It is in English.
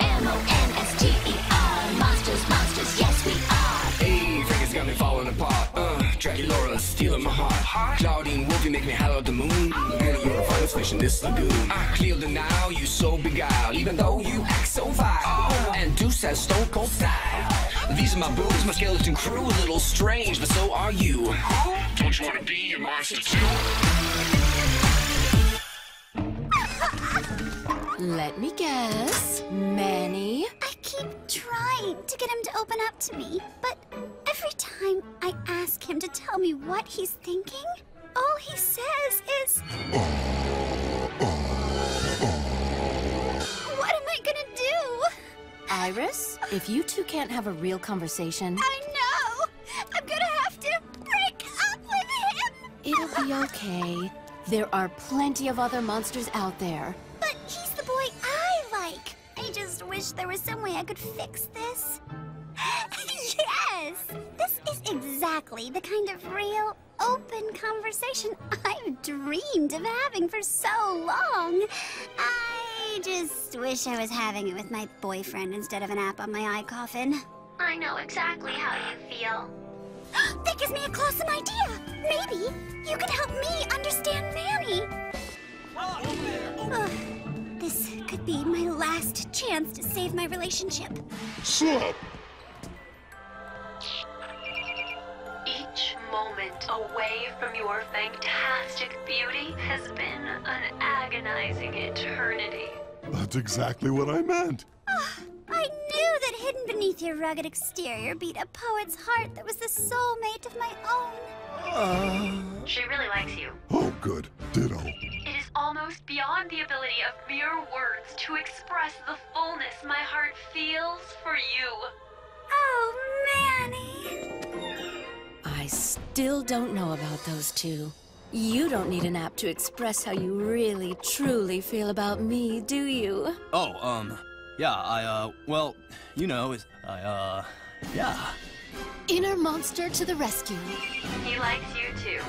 M-O-N-S-T-E-R, monsters, monsters, yes we are. Hey, Franky's got me falling apart. Dracula's stealing my heart. Cloudy and Wolfie make me hollow the moon. And you're a final fish in this lagoon. I clear the now, you so beguiled, even though you act so vile. And Deuce has stone cold style. These are my boobs, my skeleton crew. A little strange, but so are you. Don't you wanna be a monster too? Let me guess, Manny. I keep trying to get him to open up to me, but every time I ask him to tell me what he's thinking, all he says is... What am I gonna do? Iris, if you two can't have a real conversation... I know! I'm gonna have to break up with him! It'll be okay. There are plenty of other monsters out there. But he's the boy I like. I just wish there was some way I could fix this. Yes! This is exactly the kind of real, open conversation I've dreamed of having for so long. I just wish I was having it with my boyfriend instead of an app on my eye coffin. I know exactly how you feel. That gives me a awesome idea! Maybe you can help me understand Manny. This could be my last chance to save my relationship. Sure. Moment away from your fantastic beauty has been an agonizing eternity. That's exactly what I meant. I knew that hidden beneath your rugged exterior beat a poet's heart that was the soulmate of my own. She really likes you. Oh, good. Ditto. It is almost beyond the ability of mere words to express the fullness my heart feels for you. Oh, Manny. I still don't know about those two. You don't need an app to express how you really, truly feel about me, do you? Yeah, well, you know, yeah. Inner monster to the rescue. He likes you too.